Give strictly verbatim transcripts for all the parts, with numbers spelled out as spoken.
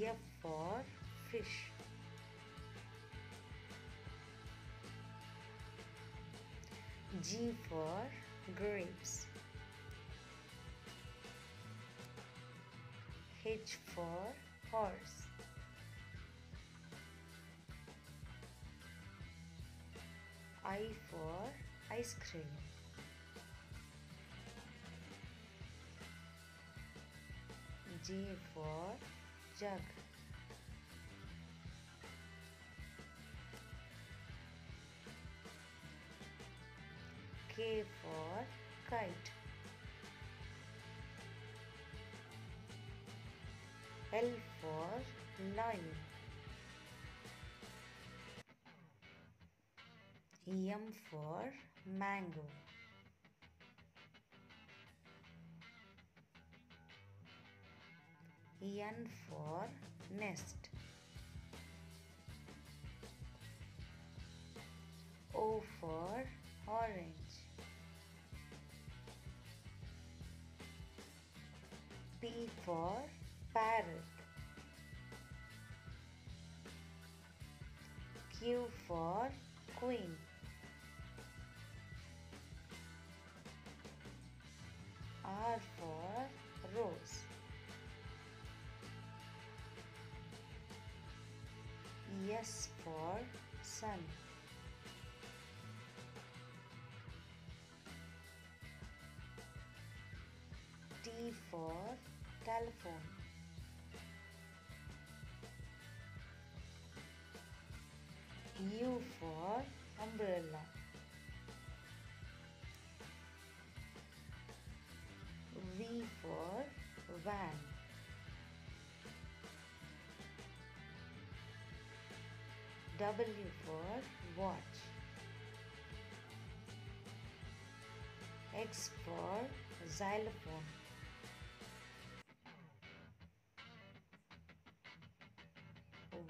F for fish, G for grapes, H for horse, I for ice cream, J for jug, K for kite, L for lion, M for mango, N for nest, O for orange, P for parrot, Q for queen, R for rose, S for sun, T for telephone, U for umbrella, V for van, W for watch, X for xylophone,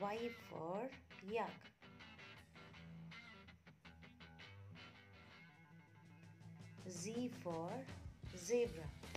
Y for yak, Z for zebra.